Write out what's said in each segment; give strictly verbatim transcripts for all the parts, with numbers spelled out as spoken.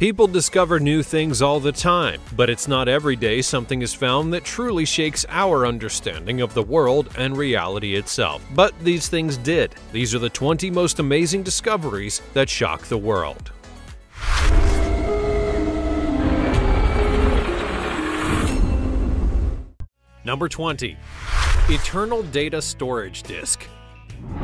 People discover new things all the time, but it's not every day something is found that truly shakes our understanding of the world and reality itself. But these things did. These are the twenty most amazing discoveries that shock the world. Number twenty. Eternal Data Storage Disk.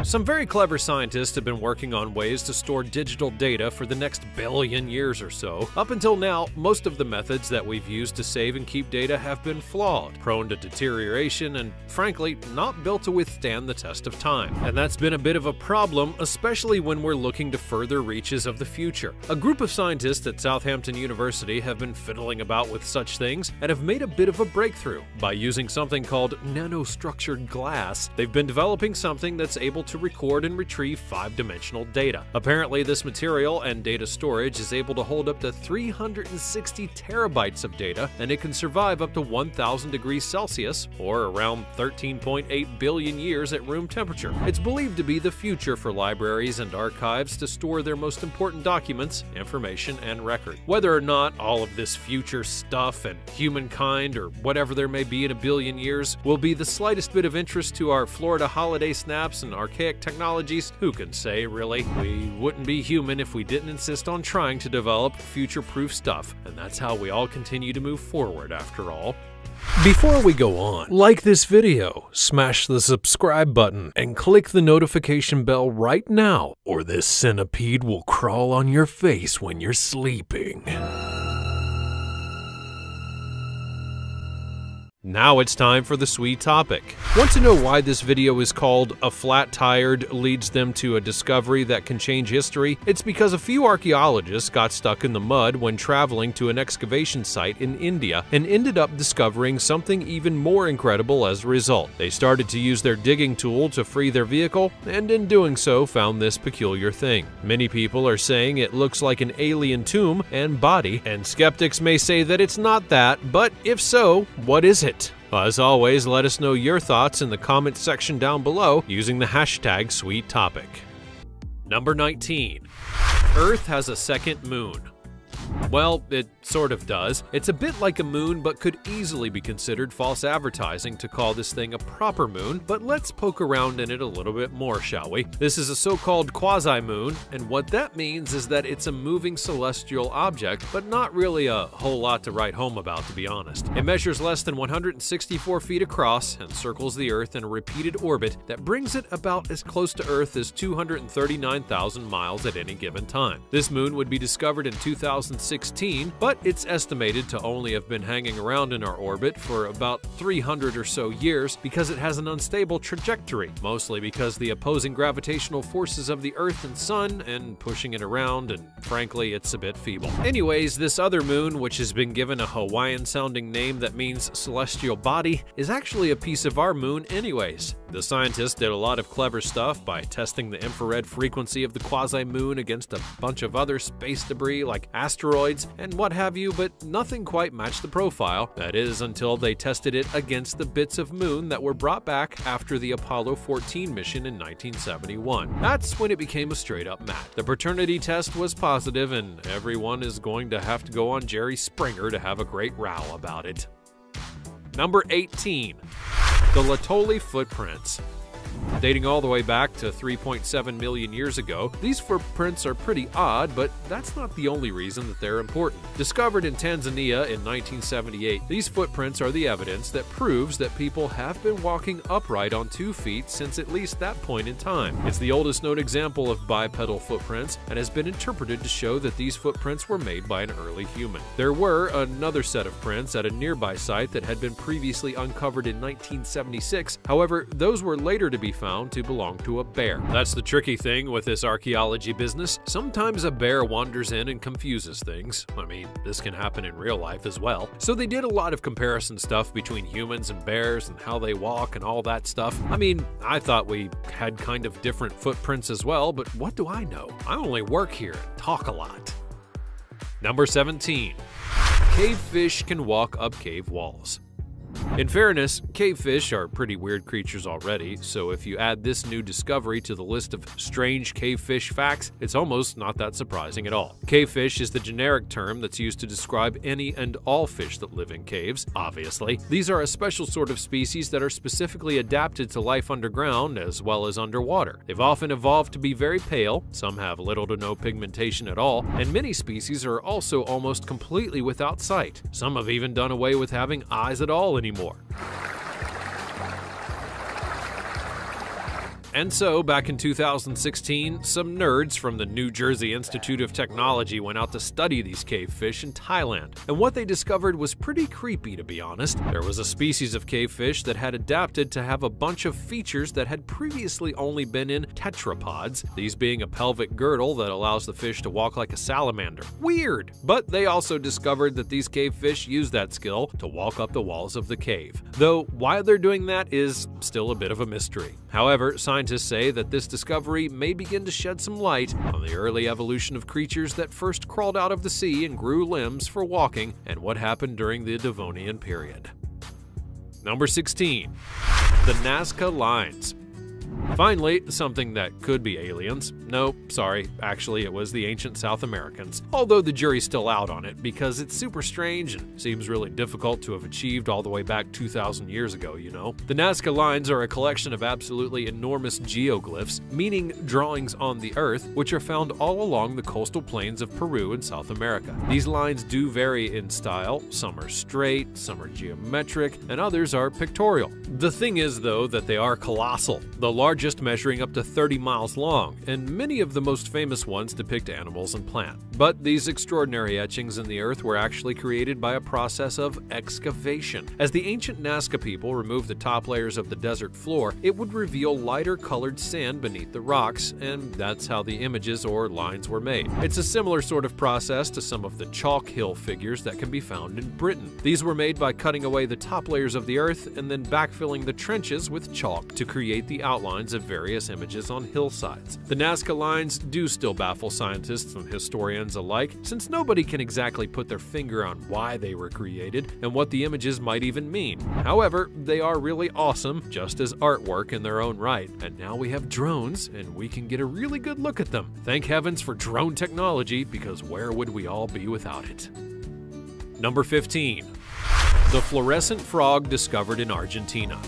Some very clever scientists have been working on ways to store digital data for the next billion years or so. Up until now, most of the methods that we've used to save and keep data have been flawed, prone to deterioration, and frankly, not built to withstand the test of time. And that's been a bit of a problem, especially when we're looking to further reaches of the future. A group of scientists at Southampton University have been fiddling about with such things and have made a bit of a breakthrough. By using something called nanostructured glass, they've been developing something that's able to to record and retrieve five-dimensional data. Apparently, this material and data storage is able to hold up to three hundred sixty terabytes of data, and it can survive up to one thousand degrees Celsius, or around thirteen point eight billion years at room temperature. It's believed to be the future for libraries and archives to store their most important documents, information, and record. Whether or not all of this future stuff and humankind or whatever there may be in a billion years will be the slightest bit of interest to our Florida holiday snaps and archives technologies, who can say, really? We wouldn't be human if we didn't insist on trying to develop future-proof stuff, and that's how we all continue to move forward, after all. Before we go on, like this video, smash the subscribe button, and click the notification bell right now, or this centipede will crawl on your face when you're sleeping. Now it's time for the sweet topic. Want to know why this video is called A Flat Tired Leads Them to a Discovery That Can Change History? It's because a few archaeologists got stuck in the mud when traveling to an excavation site in India and ended up discovering something even more incredible as a result. They started to use their digging tool to free their vehicle, and in doing so found this peculiar thing. Many people are saying it looks like an alien tomb and body, and skeptics may say that it's not that, but if so, what is it? As always, let us know your thoughts in the comments section down below using the hashtag SweetTopic. Number nineteen. Earth has a second moon. Well, it sort of does. It's a bit like a moon, but could easily be considered false advertising to call this thing a proper moon, but let's poke around in it a little bit more, shall we? This is a so-called quasi-moon, and what that means is that it's a moving celestial object, but not really a whole lot to write home about, to be honest. It measures less than one hundred sixty-four feet across and circles the Earth in a repeated orbit that brings it about as close to Earth as two hundred thirty-nine thousand miles at any given time. This moon would be discovered in two thousand sixteen, but it's estimated to only have been hanging around in our orbit for about three hundred or so years because it has an unstable trajectory, mostly because the opposing gravitational forces of the Earth and Sun and pushing it around, and frankly, it's a bit feeble. Anyways, this other moon, which has been given a Hawaiian-sounding name that means celestial body, is actually a piece of our moon anyways. The scientists did a lot of clever stuff by testing the infrared frequency of the quasi-moon against a bunch of other space debris like asteroids and what have you, but nothing quite matched the profile. That is, until they tested it against the bits of moon that were brought back after the Apollo fourteen mission in nineteen seventy-one. That's when it became a straight-up match. The paternity test was positive, and everyone is going to have to go on Jerry Springer to have a great row about it. Number eighteen. The Laetoli Footprints. Dating all the way back to three point seven million years ago, these footprints are pretty odd, but that's not the only reason that they're important. Discovered in Tanzania in nineteen seventy-eight, these footprints are the evidence that proves that people have been walking upright on two feet since at least that point in time. It's the oldest known example of bipedal footprints and has been interpreted to show that these footprints were made by an early human. There were another set of prints at a nearby site that had been previously uncovered in nineteen seventy-six, however, those were later to be found to belong to a bear. That's the tricky thing with this archaeology business. Sometimes a bear wanders in and confuses things. I mean, this can happen in real life as well. So they did a lot of comparison stuff between humans and bears and how they walk and all that stuff. I mean, I thought we had kind of different footprints as well, but what do I know? I only work here and talk a lot. Number seventeen. Cave fish can walk up cave walls. In fairness, cavefish are pretty weird creatures already, so if you add this new discovery to the list of strange cavefish facts, it's almost not that surprising at all. Cavefish is the generic term that's used to describe any and all fish that live in caves, obviously. These are a special sort of species that are specifically adapted to life underground as well as underwater. They've often evolved to be very pale, some have little to no pigmentation at all, and many species are also almost completely without sight. Some have even done away with having eyes at all anymore. And so, back in two thousand sixteen, some nerds from the New Jersey Institute of Technology went out to study these cavefish in Thailand, and what they discovered was pretty creepy, to be honest. There was a species of cavefish that had adapted to have a bunch of features that had previously only been in tetrapods, these being a pelvic girdle that allows the fish to walk like a salamander. Weird! But they also discovered that these cavefish use that skill to walk up the walls of the cave, though why they're doing that is still a bit of a mystery. However, scientists Scientists say that this discovery may begin to shed some light on the early evolution of creatures that first crawled out of the sea and grew limbs for walking, and what happened during the Devonian period. Number sixteen. The Nazca Lines. Finally, something that could be aliens. No, sorry, actually it was the ancient South Americans, although the jury's still out on it because it's super strange and seems really difficult to have achieved all the way back two thousand years ago, you know. The Nazca Lines are a collection of absolutely enormous geoglyphs, meaning drawings on the earth, which are found all along the coastal plains of Peru and South America. These lines do vary in style, some are straight, some are geometric, and others are pictorial. The thing is, though, that they are colossal. The large Largest measuring up to thirty miles long, and many of the most famous ones depict animals and plants. But these extraordinary etchings in the earth were actually created by a process of excavation. As the ancient Nazca people removed the top layers of the desert floor, it would reveal lighter colored sand beneath the rocks, and that's how the images or lines were made. It's a similar sort of process to some of the chalk hill figures that can be found in Britain. These were made by cutting away the top layers of the earth and then backfilling the trenches with chalk to create the outline of various images on hillsides. The Nazca Lines do still baffle scientists and historians alike, since nobody can exactly put their finger on why they were created and what the images might even mean. However, they are really awesome, just as artwork in their own right, and now we have drones and we can get a really good look at them. Thank heavens for drone technology, because where would we all be without it? Number fifteen. The fluorescent frog discovered in Argentina.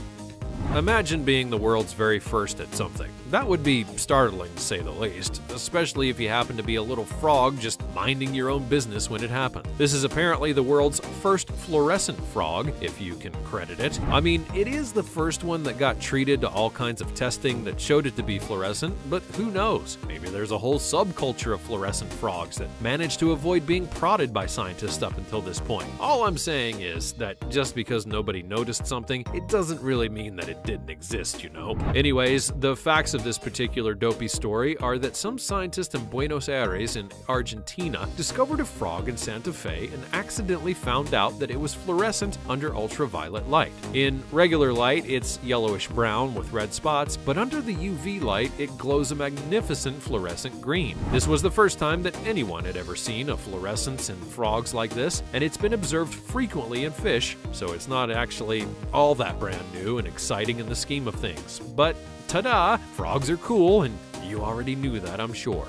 Imagine being the world's very first at something. That would be startling, to say the least, especially if you happen to be a little frog just minding your own business when it happened. This is apparently the world's first fluorescent frog, if you can credit it. I mean, it is the first one that got treated to all kinds of testing that showed it to be fluorescent, but who knows? Maybe there's a whole subculture of fluorescent frogs that managed to avoid being prodded by scientists up until this point. All I'm saying is that just because nobody noticed something, it doesn't really mean that it didn't exist, you know. Anyways, the facts of this particular dopey story are that some scientist in Buenos Aires in Argentina discovered a frog in Santa Fe and accidentally found out that it was fluorescent under ultraviolet light. In regular light, it's yellowish brown with red spots, but under the U V light, it glows a magnificent fluorescent green. This was the first time that anyone had ever seen a fluorescence in frogs like this, and it's been observed frequently in fish, so it's not actually all that brand new and exciting in the scheme of things. But ta-da! Frogs are cool, and you already knew that, I'm sure.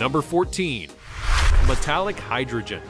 Number fourteen. Metallic hydrogen.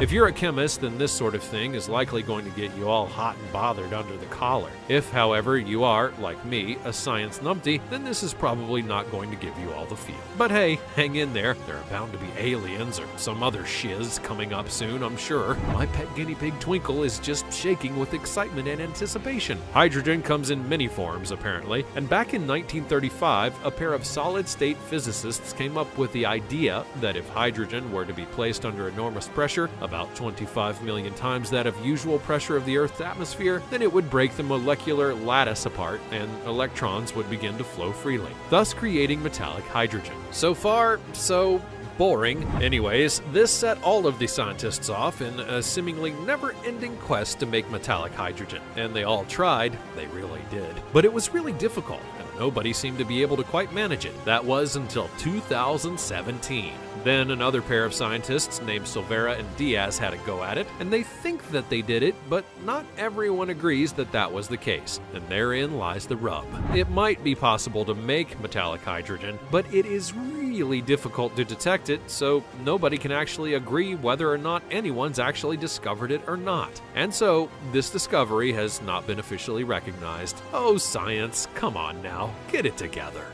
If you're a chemist, then this sort of thing is likely going to get you all hot and bothered under the collar. If, however, you are, like me, a science numpty, then this is probably not going to give you all the feel. But hey, hang in there. There are bound to be aliens or some other shiz coming up soon, I'm sure. My pet guinea pig Twinkle is just shaking with excitement and anticipation. Hydrogen comes in many forms, apparently, and back in nineteen thirty-five, a pair of solid-state physicists came up with the idea that if hydrogen were to be placed under enormous pressure, about twenty-five million times that of usual pressure of the Earth's atmosphere, then it would break the molecular lattice apart and electrons would begin to flow freely, thus creating metallic hydrogen. So far, so boring. Anyways, this set all of the scientists off in a seemingly never-ending quest to make metallic hydrogen. And they all tried, they really did. But it was really difficult, and nobody seemed to be able to quite manage it. That was until two thousand seventeen. Then another pair of scientists named Silvera and Diaz had a go at it, and they think that they did it, but not everyone agrees that that was the case, and therein lies the rub. It might be possible to make metallic hydrogen, but it is really difficult to detect it, so nobody can actually agree whether or not anyone's actually discovered it or not. And so, this discovery has not been officially recognized. Oh, science, come on now, get it together.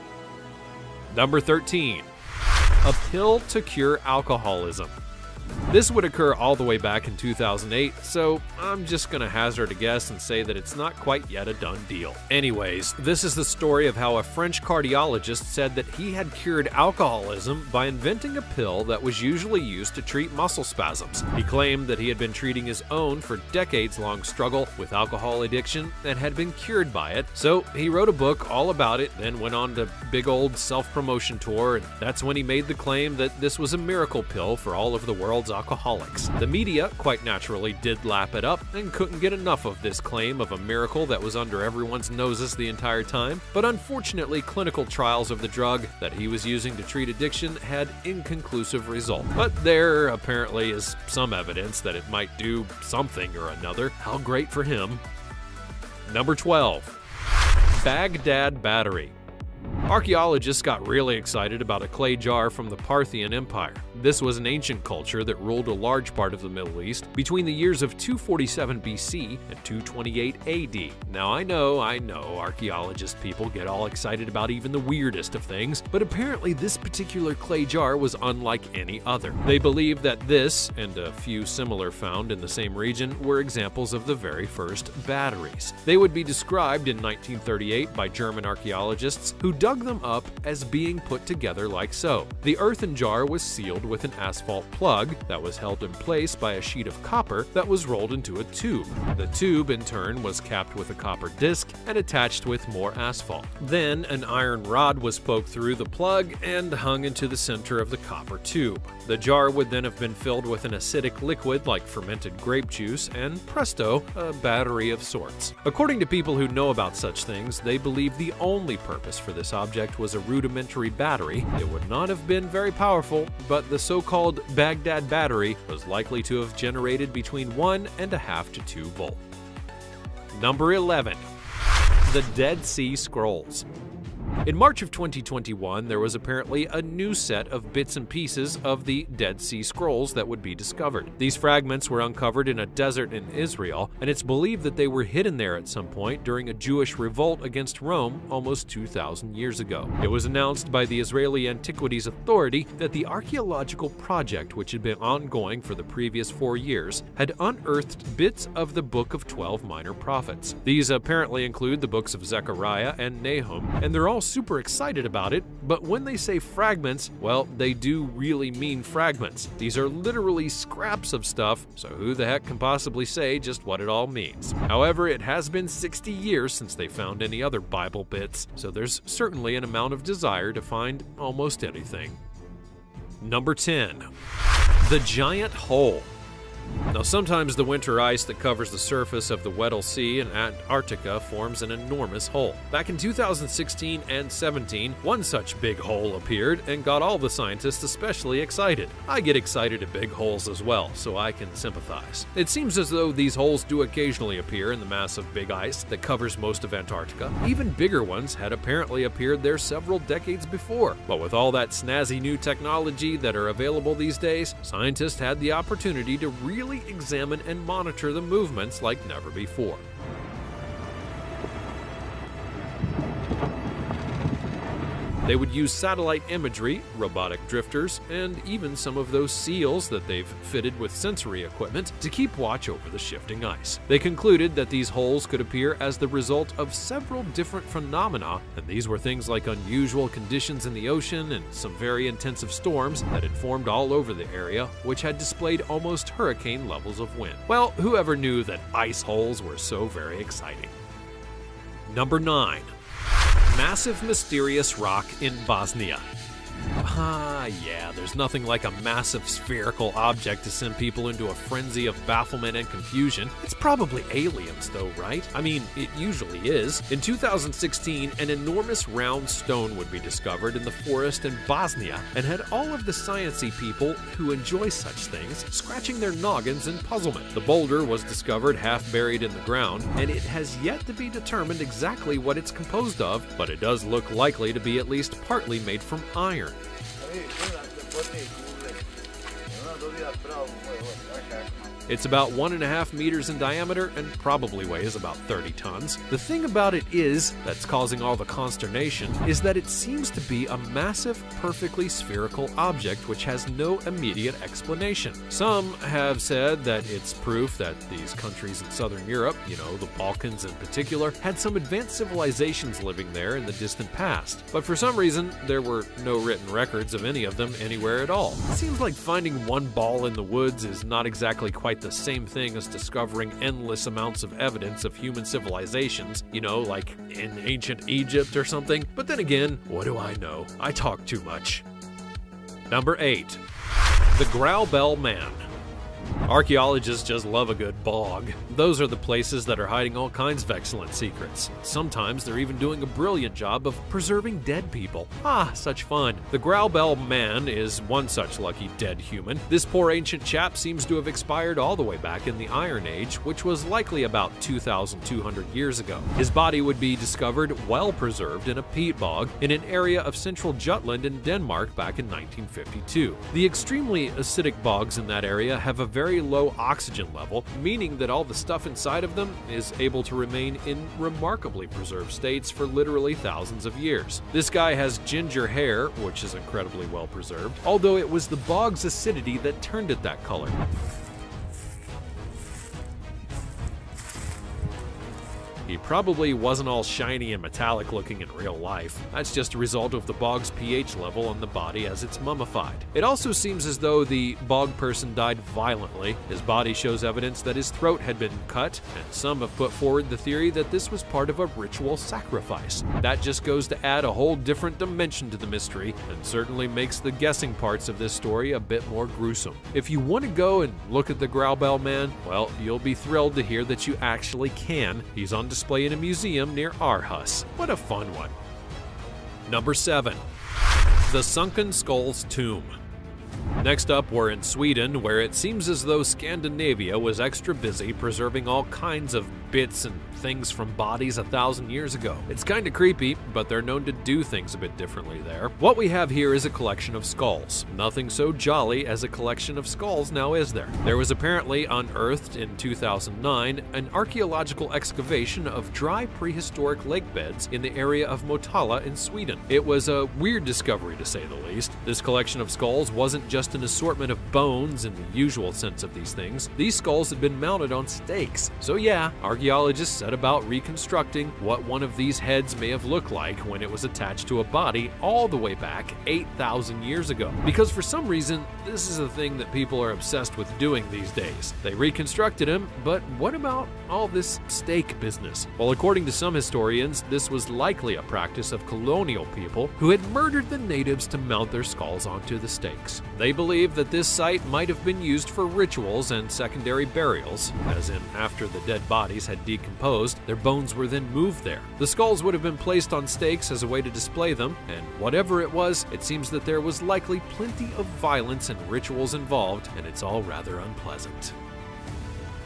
Number thirteen. A pill to cure alcoholism. This would occur all the way back in two thousand eight, so I'm just gonna hazard a guess and say that it's not quite yet a done deal. Anyways, this is the story of how a French cardiologist said that he had cured alcoholism by inventing a pill that was usually used to treat muscle spasms. He claimed that he had been treating his own for decades-long struggle with alcohol addiction and had been cured by it, so he wrote a book all about it, then went on to big old self-promotion tour, and that's when he made the claim that this was a miracle pill for all of the world's alcoholics. The media, quite naturally, did lap it up and couldn't get enough of this claim of a miracle that was under everyone's noses the entire time, but unfortunately clinical trials of the drug that he was using to treat addiction had inconclusive results. But there apparently is some evidence that it might do something or another. How great for him. Number twelve. Baghdad Battery. Archaeologists got really excited about a clay jar from the Parthian Empire. This was an ancient culture that ruled a large part of the Middle East between the years of two forty-seven B C and two twenty-eight A D. Now I know, I know, archaeologist people get all excited about even the weirdest of things, but apparently this particular clay jar was unlike any other. They believe that this, and a few similar found in the same region, were examples of the very first batteries. They would be described in nineteen thirty-eight by German archaeologists who dug them up as being put together like so. The earthen jar was sealed with an asphalt plug that was held in place by a sheet of copper that was rolled into a tube. The tube, in turn, was capped with a copper disc and attached with more asphalt. Then an iron rod was poked through the plug and hung into the center of the copper tube. The jar would then have been filled with an acidic liquid like fermented grape juice and, presto, a battery of sorts. According to people who know about such things, they believe the only purpose for this object was a rudimentary battery. It would not have been very powerful, but the so-called Baghdad battery was likely to have generated between one and a half to two volt. Number eleven. The Dead Sea Scrolls. In March of twenty twenty-one, there was apparently a new set of bits and pieces of the Dead Sea Scrolls that would be discovered. These fragments were uncovered in a desert in Israel, and it's believed that they were hidden there at some point during a Jewish revolt against Rome almost two thousand years ago. It was announced by the Israeli Antiquities Authority that the archaeological project, which had been ongoing for the previous four years, had unearthed bits of the Book of Twelve Minor Prophets. These apparently include the books of Zechariah and Nahum, and they're all super excited about it, but when they say fragments, well, they do really mean fragments. These are literally scraps of stuff, so who the heck can possibly say just what it all means? However, it has been sixty years since they found any other Bible bits, so there's certainly an amount of desire to find almost anything. Number ten. The Giant Hole. Now, sometimes the winter ice that covers the surface of the Weddell Sea in Antarctica forms an enormous hole. Back in two thousand sixteen and seventeen, one such big hole appeared and got all the scientists especially excited. I get excited at big holes as well, so I can sympathize. It seems as though these holes do occasionally appear in the mass of big ice that covers most of Antarctica. Even bigger ones had apparently appeared there several decades before. But with all that snazzy new technology that are available these days, scientists had the opportunity to really Really examine and monitor the movements like never before. They would use satellite imagery, robotic drifters, and even some of those seals that they've fitted with sensory equipment to keep watch over the shifting ice. They concluded that these holes could appear as the result of several different phenomena, and these were things like unusual conditions in the ocean and some very intensive storms that had formed all over the area, which had displayed almost hurricane levels of wind. Well, whoever knew that ice holes were so very exciting? Number nine. Massive mysterious rock in Bosnia. Ah, yeah, there's nothing like a massive spherical object to send people into a frenzy of bafflement and confusion. It's probably aliens, though, right? I mean, it usually is. In two thousand sixteen, an enormous round stone would be discovered in the forest in Bosnia, and had all of the sciency people who enjoy such things scratching their noggins in puzzlement. The boulder was discovered half buried in the ground, and it has yet to be determined exactly what it's composed of, but it does look likely to be at least partly made from iron. It's about one and a half meters in diameter and probably weighs about thirty tons. The thing about it is, that's causing all the consternation, is that it seems to be a massive, perfectly spherical object which has no immediate explanation. Some have said that it's proof that these countries in southern Europe, you know, the Balkans in particular, had some advanced civilizations living there in the distant past. But for some reason, there were no written records of any of them anywhere at all. It seems like finding one ball in the woods is not exactly quite the same thing as discovering endless amounts of evidence of human civilizations, you know, like in ancient Egypt or something. But then again, what do I know? I talk too much. Number eight. The Grauballe Man. Archaeologists just love a good bog. Those are the places that are hiding all kinds of excellent secrets. Sometimes they're even doing a brilliant job of preserving dead people. Ah, such fun. The Grauballe Man is one such lucky dead human. This poor ancient chap seems to have expired all the way back in the Iron Age, which was likely about two thousand two hundred years ago. His body would be discovered well preserved in a peat bog in an area of central Jutland in Denmark back in nineteen fifty-two. The extremely acidic bogs in that area have a very low oxygen level, meaning that all the stuff inside of them is able to remain in remarkably preserved states for literally thousands of years. This guy has ginger hair, which is incredibly well preserved, although it was the bog's acidity that turned it that color. He probably wasn't all shiny and metallic looking in real life. That's just a result of the bog's pH level on the body as it's mummified. It also seems as though the bog person died violently. His body shows evidence that his throat had been cut, and some have put forward the theory that this was part of a ritual sacrifice. That just goes to add a whole different dimension to the mystery, and certainly makes the guessing parts of this story a bit more gruesome. If you want to go and look at the Grauballe Man, well, you'll be thrilled to hear that you actually can. He's on display in a museum near Aarhus. What a fun one. Number seven. The Sunken Skull's Tomb. Next up, we're in Sweden, where it seems as though Scandinavia was extra busy preserving all kinds of bits and things from bodies a thousand years ago. It's kind of creepy, but they're known to do things a bit differently there. What we have here is a collection of skulls. Nothing so jolly as a collection of skulls now, is there? There was apparently unearthed in two thousand nine an archaeological excavation of dry prehistoric lake beds in the area of Motala in Sweden. It was a weird discovery, to say the least. This collection of skulls wasn't just an assortment of bones in the usual sense of these things. These skulls had been mounted on stakes. So yeah, archaeologists set about reconstructing what one of these heads may have looked like when it was attached to a body all the way back eight thousand years ago. Because for some reason, this is a thing that people are obsessed with doing these days. They reconstructed him, but what about all this stake business? Well, according to some historians, this was likely a practice of colonial people who had murdered the natives to mount their skulls onto the stakes. They believe that this site might have been used for rituals and secondary burials, as in after the dead bodies had decomposed, their bones were then moved there. The skulls would have been placed on stakes as a way to display them, and whatever it was, it seems that there was likely plenty of violence and rituals involved, and it's all rather unpleasant.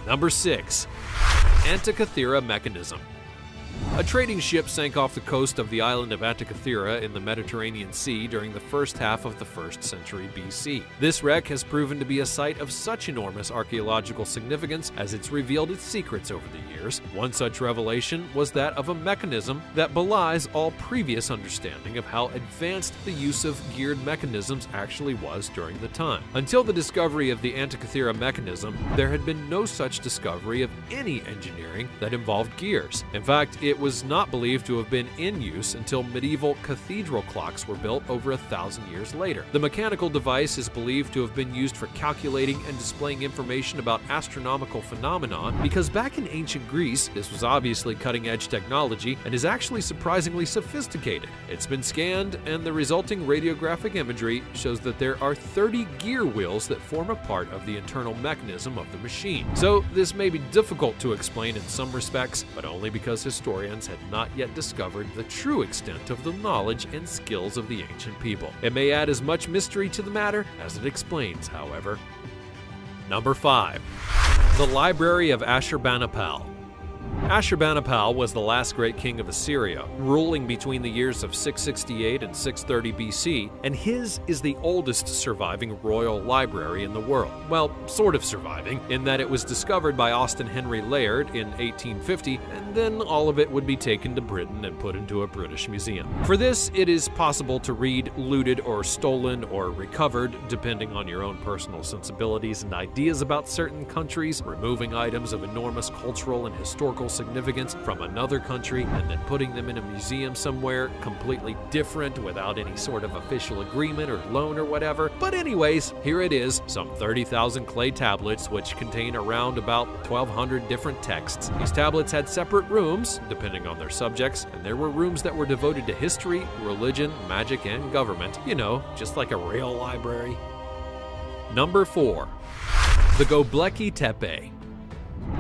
Number six. Antikythera Mechanism. A trading ship sank off the coast of the island of Antikythera in the Mediterranean Sea during the first half of the first century B C. This wreck has proven to be a site of such enormous archaeological significance as it's revealed its secrets over the years. One such revelation was that of a mechanism that belies all previous understanding of how advanced the use of geared mechanisms actually was during the time. Until the discovery of the Antikythera mechanism, there had been no such discovery of any engineering that involved gears. In fact, it was was not believed to have been in use until medieval cathedral clocks were built over a thousand years later. The mechanical device is believed to have been used for calculating and displaying information about astronomical phenomena, because back in ancient Greece, this was obviously cutting-edge technology and is actually surprisingly sophisticated. It's been scanned, and the resulting radiographic imagery shows that there are thirty gear wheels that form a part of the internal mechanism of the machine. So this may be difficult to explain in some respects, but only because historians had not yet discovered the true extent of the knowledge and skills of the ancient people. It may add as much mystery to the matter as it explains, however. Number five. The Library of Ashurbanipal. Ashurbanipal was the last great king of Assyria, ruling between the years of six sixty-eight and six thirty B C, and his is the oldest surviving royal library in the world. Well, sort of surviving, in that it was discovered by Austin Henry Layard in eighteen fifty, and then all of it would be taken to Britain and put into a British museum. For this, it is possible to read looted or stolen or recovered, depending on your own personal sensibilities and ideas about certain countries, removing items of enormous cultural and historical significance from another country and then putting them in a museum somewhere completely different without any sort of official agreement or loan or whatever. But anyways, here it is, some thirty thousand clay tablets which contain around about twelve hundred different texts. These tablets had separate rooms, depending on their subjects, and there were rooms that were devoted to history, religion, magic, and government. You know, just like a real library. Number four. The Göbekli Tepe.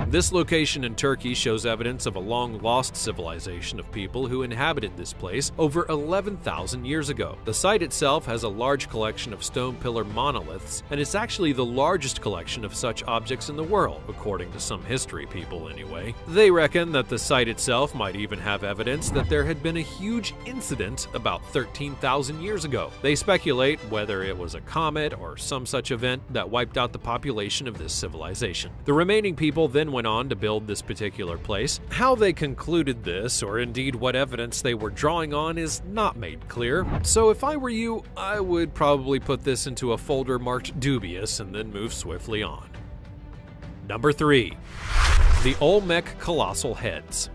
This location in Turkey shows evidence of a long-lost civilization of people who inhabited this place over eleven thousand years ago. The site itself has a large collection of stone pillar monoliths, and it's actually the largest collection of such objects in the world, according to some history people anyway. They reckon that the site itself might even have evidence that there had been a huge incident about thirteen thousand years ago. They speculate whether it was a comet or some such event that wiped out the population of this civilization. The remaining people then went on to build this particular place. How they concluded this, or indeed what evidence they were drawing on, is not made clear. So if I were you, I would probably put this into a folder marked dubious and then move swiftly on. Number three. The Olmec Colossal Heads.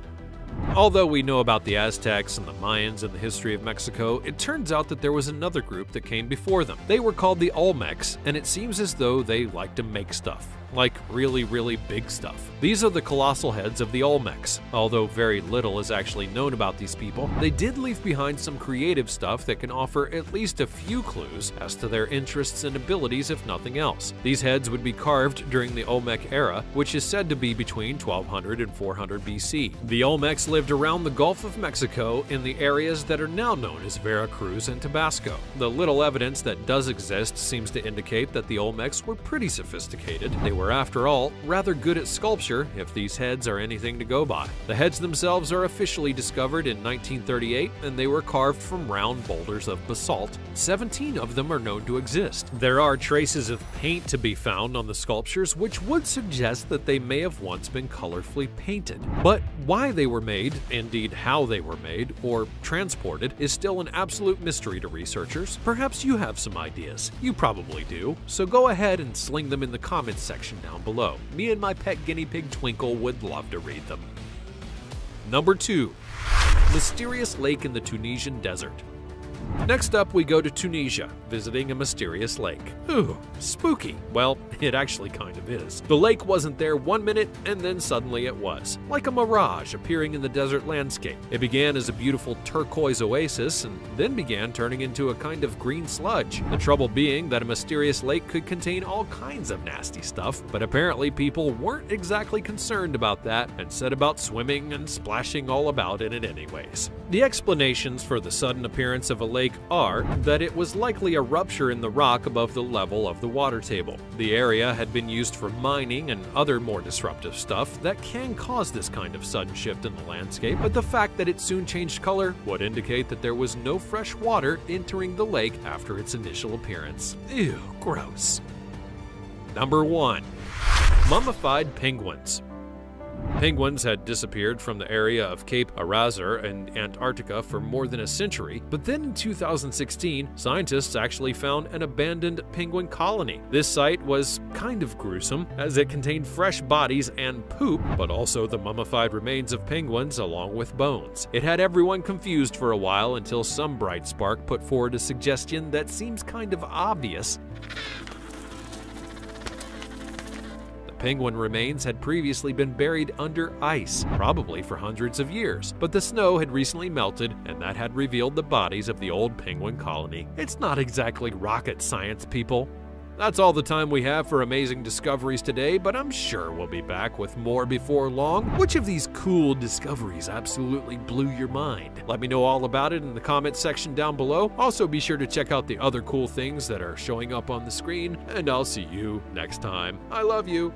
Although we know about the Aztecs and the Mayans and the history of Mexico, it turns out that there was another group that came before them. They were called the Olmecs, and it seems as though they liked to make stuff. Like really, really big stuff. These are the colossal heads of the Olmecs. Although very little is actually known about these people, they did leave behind some creative stuff that can offer at least a few clues as to their interests and abilities, if nothing else. These heads would be carved during the Olmec era, which is said to be between twelve hundred and four hundred B C. The Olmecs lived around the Gulf of Mexico in the areas that are now known as Veracruz and Tabasco. The little evidence that does exist seems to indicate that the Olmecs were pretty sophisticated. They were, after all, rather good at sculpture, if these heads are anything to go by. The heads themselves are officially discovered in nineteen thirty-eight, and they were carved from round boulders of basalt. seventeen of them are known to exist. There are traces of paint to be found on the sculptures, which would suggest that they may have once been colorfully painted. But why they were made, indeed how they were made, or transported, is still an absolute mystery to researchers. Perhaps you have some ideas. You probably do. So go ahead and sling them in the comments section down below. Me and my pet guinea pig Twinkle would love to read them. Number two. Mysterious lake in the Tunisian desert. Next up, we go to Tunisia, visiting a mysterious lake. Ooh, spooky. Well, it actually kind of is. The lake wasn't there one minute, and then suddenly it was. Like a mirage appearing in the desert landscape. It began as a beautiful turquoise oasis, and then began turning into a kind of green sludge. The trouble being that a mysterious lake could contain all kinds of nasty stuff, but apparently people weren't exactly concerned about that, and set about swimming and splashing all about in it anyways. The explanations for the sudden appearance of a lake are that it was likely a rupture in the rock above the level of the water table. The area had been used for mining and other more disruptive stuff that can cause this kind of sudden shift in the landscape, but the fact that it soon changed color would indicate that there was no fresh water entering the lake after its initial appearance. Ew, gross. Number one. Mummified penguins. Penguins had disappeared from the area of Cape Araser in Antarctica for more than a century, but then in two thousand sixteen, scientists actually found an abandoned penguin colony. This site was kind of gruesome, as it contained fresh bodies and poop, but also the mummified remains of penguins along with bones. It had everyone confused for a while until some bright spark put forward a suggestion that seems kind of obvious. Penguin remains had previously been buried under ice, probably for hundreds of years, but the snow had recently melted and that had revealed the bodies of the old penguin colony. It's not exactly rocket science, people. That's all the time we have for amazing discoveries today, but I'm sure we'll be back with more before long. Which of these cool discoveries absolutely blew your mind? Let me know all about it in the comments section down below. Also, be sure to check out the other cool things that are showing up on the screen, and I'll see you next time. I love you.